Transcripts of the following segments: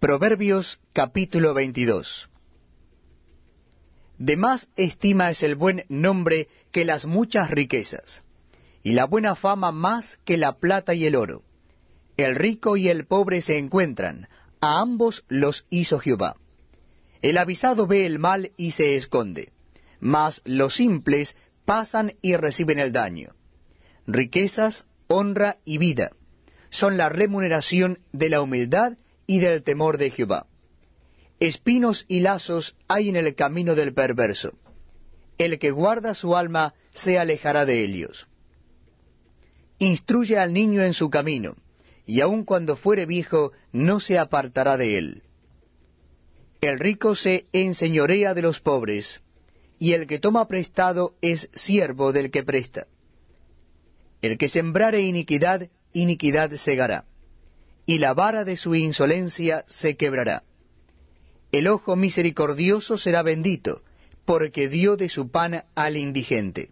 Proverbios capítulo 22. De más estima es el buen nombre que las muchas riquezas, y la buena fama más que la plata y el oro. El rico y el pobre se encuentran, a ambos los hizo Jehová. El avisado ve el mal y se esconde, mas los simples pasan y reciben el daño. Riquezas, honra y vida son la remuneración de la humildad y del temor de Jehová. Espinos y lazos hay en el camino del perverso. El que guarda su alma se alejará de ellos. Instruye al niño en su camino, y aun cuando fuere viejo no se apartará de él. El rico se enseñorea de los pobres, y el que toma prestado es siervo del que presta. El que sembrare iniquidad, iniquidad segará, y la vara de su insolencia se quebrará. El ojo misericordioso será bendito, porque dio de su pan al indigente.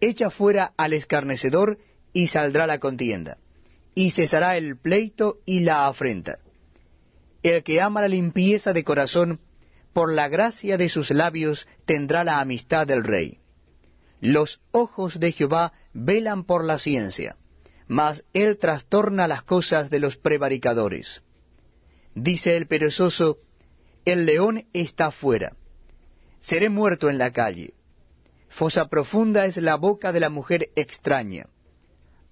Echa fuera al escarnecedor, y saldrá la contienda, y cesará el pleito y la afrenta. El que ama la limpieza de corazón, por la gracia de sus labios tendrá la amistad del rey. Los ojos de Jehová velan por la ciencia, mas él trastorna las cosas de los prevaricadores. Dice el perezoso, el león está fuera. Seré muerto en la calle. Fosa profunda es la boca de la mujer extraña.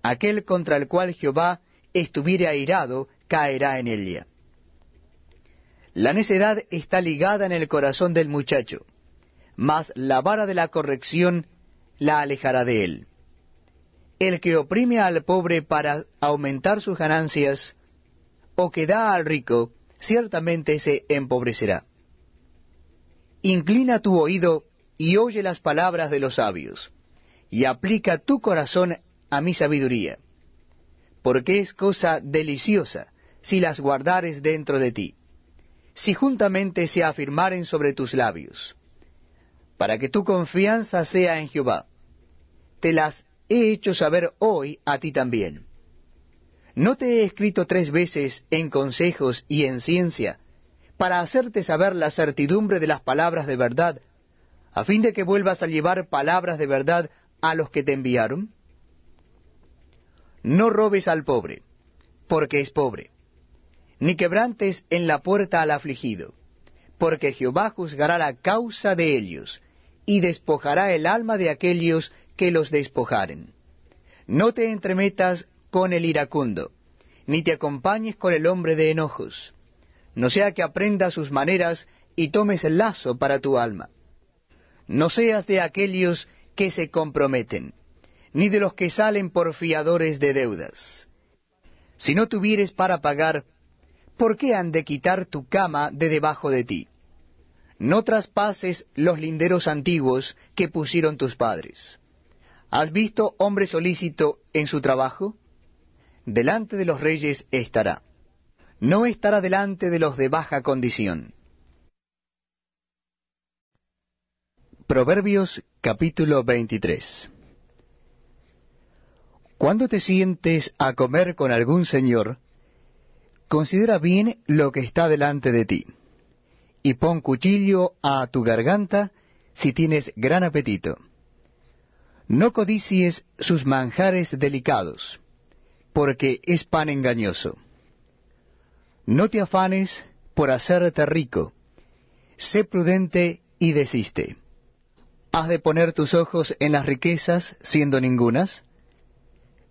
Aquel contra el cual Jehová estuviere airado caerá en ella. La necedad está ligada en el corazón del muchacho, mas la vara de la corrección la alejará de él. El que oprime al pobre para aumentar sus ganancias, o que da al rico, ciertamente se empobrecerá. Inclina tu oído y oye las palabras de los sabios, y aplica tu corazón a mi sabiduría, porque es cosa deliciosa si las guardares dentro de ti, si juntamente se afirmaren sobre tus labios. Para que tu confianza sea en Jehová, te las he hecho saber hoy a ti también. ¿No te he escrito 3 veces en consejos y en ciencia, para hacerte saber la certidumbre de las palabras de verdad, a fin de que vuelvas a llevar palabras de verdad a los que te enviaron? No robes al pobre, porque es pobre, ni quebrantes en la puerta al afligido, porque Jehová juzgará la causa de ellos, y despojará el alma de aquellos que los despojaren. No te entremetas con el iracundo, ni te acompañes con el hombre de enojos, no sea que aprendas sus maneras y tomes el lazo para tu alma. No seas de aquellos que se comprometen, ni de los que salen por fiadores de deudas. Si no tuvieres para pagar, ¿por qué han de quitar tu cama de debajo de ti? No traspases los linderos antiguos que pusieron tus padres. ¿Has visto hombre solícito en su trabajo? Delante de los reyes estará. No estará delante de los de baja condición. Proverbios capítulo 23. Cuando te sientes a comer con algún señor, considera bien lo que está delante de ti, y pon cuchillo a tu garganta si tienes gran apetito. No codicies sus manjares delicados, porque es pan engañoso. No te afanes por hacerte rico, sé prudente y desiste. ¿Has de poner tus ojos en las riquezas, siendo ningunas?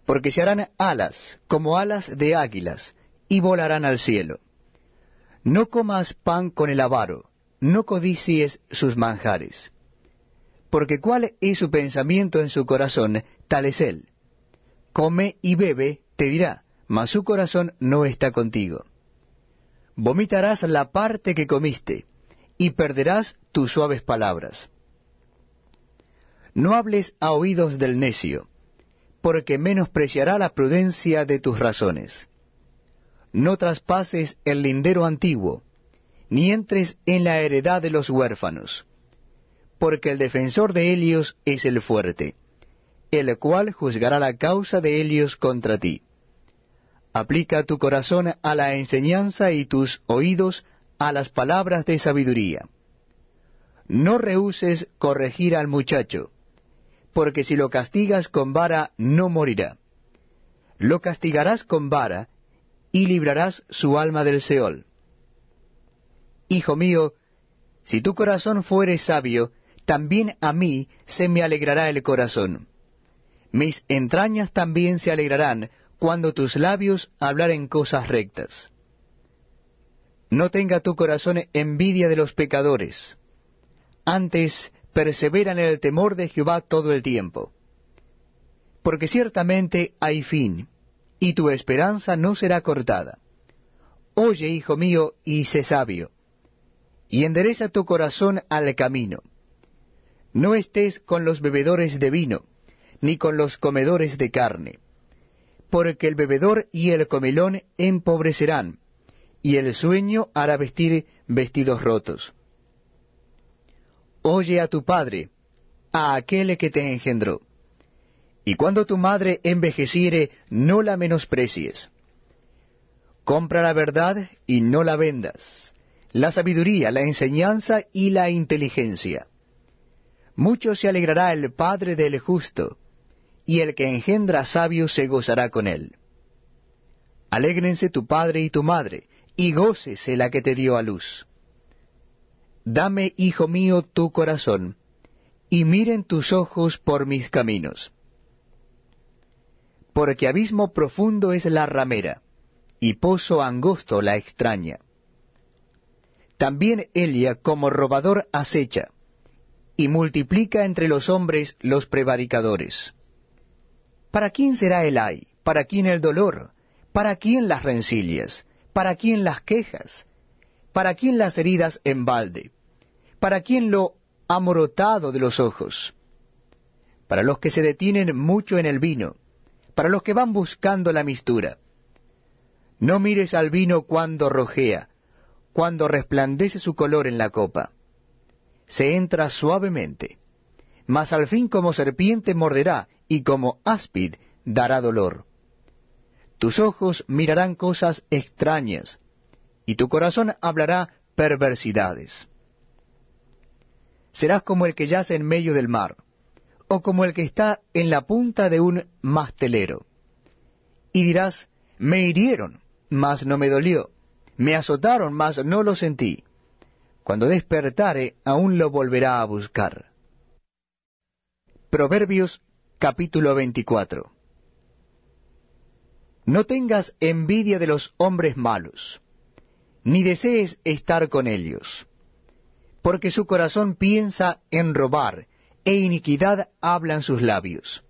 Porque se harán alas, como alas de águilas, y volarán al cielo. No comas pan con el avaro, no codicies sus manjares. Porque cuál es su pensamiento en su corazón, tal es él. Come y bebe, te dirá, mas su corazón no está contigo. Vomitarás la parte que comiste, y perderás tus suaves palabras. No hables a oídos del necio, porque menospreciará la prudencia de tus razones. No traspases el lindero antiguo, ni entres en la heredad de los huérfanos, porque el defensor de Helios es el fuerte, el cual juzgará la causa de Helios contra ti. Aplica tu corazón a la enseñanza y tus oídos a las palabras de sabiduría. No rehúses corregir al muchacho, porque si lo castigas con vara no morirá. Lo castigarás con vara y librarás su alma del Seol. Hijo mío, si tu corazón fuere sabio, también a mí se me alegrará el corazón. Mis entrañas también se alegrarán cuando tus labios hablaren cosas rectas. No tenga tu corazón envidia de los pecadores. Antes, persevera en el temor de Jehová todo el tiempo. Porque ciertamente hay fin, y tu esperanza no será cortada. Oye, hijo mío, y sé sabio, y endereza tu corazón al camino. No estés con los bebedores de vino, ni con los comedores de carne, porque el bebedor y el comelón empobrecerán, y el sueño hará vestir vestidos rotos. Oye a tu padre, a aquel que te engendró, y cuando tu madre envejeciere, no la menosprecies. Compra la verdad y no la vendas, la sabiduría, la enseñanza y la inteligencia. Mucho se alegrará el padre del justo, y el que engendra sabio se gozará con él. Alégrense tu padre y tu madre, y gócese la que te dio a luz. Dame, hijo mío, tu corazón, y miren tus ojos por mis caminos. Porque abismo profundo es la ramera, y pozo angosto la extraña. También Elia como robador acecha, y multiplica entre los hombres los prevaricadores. ¿Para quién será el ay? ¿Para quién el dolor? ¿Para quién las rencillas? ¿Para quién las quejas? ¿Para quién las heridas en balde? ¿Para quién lo amorotado de los ojos? Para los que se detienen mucho en el vino, para los que van buscando la mistura. No mires al vino cuando rojea, cuando resplandece su color en la copa. Se entra suavemente, mas al fin como serpiente morderá, y como áspid dará dolor. Tus ojos mirarán cosas extrañas, y tu corazón hablará perversidades. Serás como el que yace en medio del mar, o como el que está en la punta de un mastelero. Y dirás, me hirieron, mas no me dolió, me azotaron, mas no lo sentí. Cuando despertare, aún lo volverá a buscar. Proverbios capítulo 24. No tengas envidia de los hombres malos, ni desees estar con ellos, porque su corazón piensa en robar, e iniquidad hablan sus labios.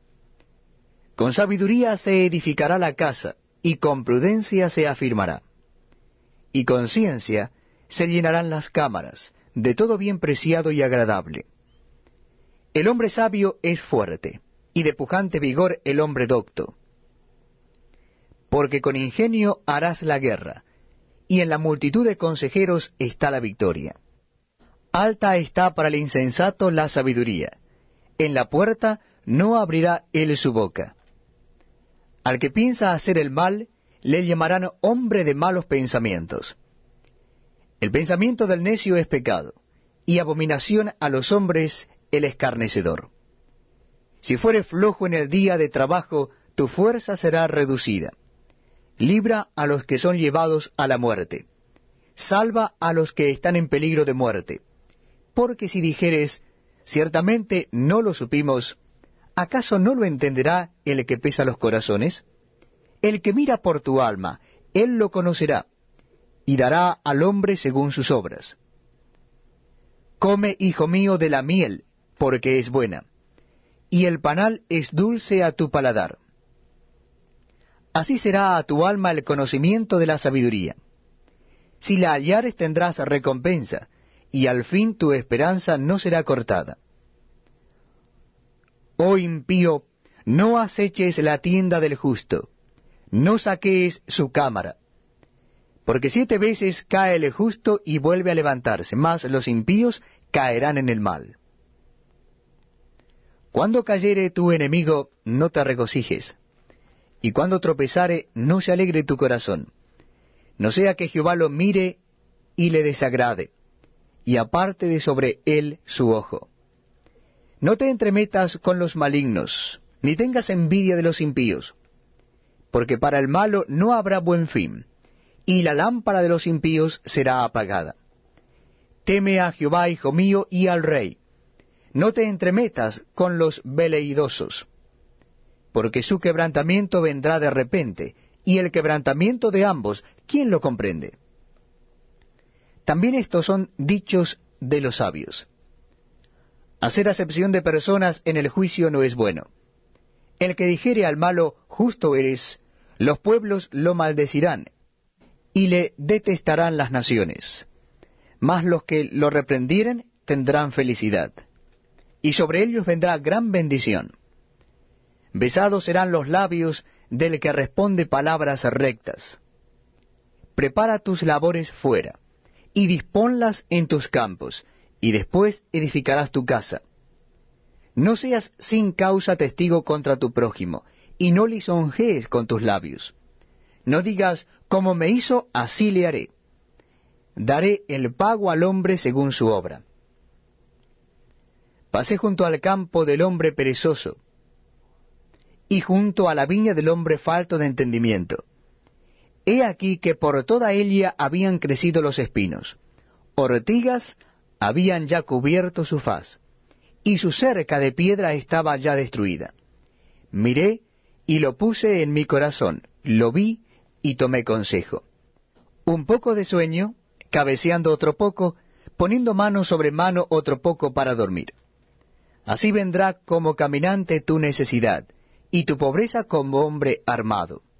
Con sabiduría se edificará la casa, y con prudencia se afirmará. Y con ciencia se llenarán las cámaras, de todo bien preciado y agradable. El hombre sabio es fuerte, y de pujante vigor el hombre docto. Porque con ingenio harás la guerra, y en la multitud de consejeros está la victoria. Alta está para el insensato la sabiduría, en la puerta no abrirá él su boca. Al que piensa hacer el mal, le llamarán hombre de malos pensamientos. El pensamiento del necio es pecado, y abominación a los hombres el escarnecedor. Si fuere flojo en el día de trabajo, tu fuerza será reducida. Libra a los que son llevados a la muerte. Salva a los que están en peligro de muerte. Porque si dijeres, ciertamente no lo supimos, ¿acaso no lo entenderá el que pesa los corazones? El que mira por tu alma, él lo conocerá, y dará al hombre según sus obras. Come, hijo mío, de la miel, porque es buena, y el panal es dulce a tu paladar. Así será a tu alma el conocimiento de la sabiduría. Si la hallares tendrás recompensa, y al fin tu esperanza no será cortada. Oh impío, no aceches la tienda del justo, no saquees su cámara. Porque 7 veces cae el justo y vuelve a levantarse, mas los impíos caerán en el mal. Cuando cayere tu enemigo, no te regocijes. y cuando tropezare, no se alegre tu corazón. No sea que Jehová lo mire y le desagrade, y aparte de sobre él su ojo. No te entremetas con los malignos, ni tengas envidia de los impíos, porque para el malo no habrá buen fin, y la lámpara de los impíos será apagada. Teme a Jehová, hijo mío, y al Rey. No te entremetas con los veleidosos, porque su quebrantamiento vendrá de repente, y el quebrantamiento de ambos, ¿quién lo comprende? También estos son dichos de los sabios. Hacer acepción de personas en el juicio no es bueno. El que dijere al malo, justo eres, los pueblos lo maldecirán, y le detestarán las naciones. Mas los que lo reprendieren tendrán felicidad, y sobre ellos vendrá gran bendición. Besados serán los labios del que responde palabras rectas. Prepara tus labores fuera, y disponlas en tus campos, y después edificarás tu casa. No seas sin causa testigo contra tu prójimo, y no lisonjees con tus labios. No digas, como me hizo, así le haré. Daré el pago al hombre según su obra. Pasé junto al campo del hombre perezoso, y junto a la viña del hombre falto de entendimiento. He aquí que por toda Elia habían crecido los espinos, ortigas habían ya cubierto su faz, y su cerca de piedra estaba ya destruida. Miré, y lo puse en mi corazón, lo vi, y tomé consejo. Un poco de sueño, cabeceando otro poco, poniendo mano sobre mano otro poco para dormir. Así vendrá como caminante tu necesidad, y tu pobreza como hombre armado.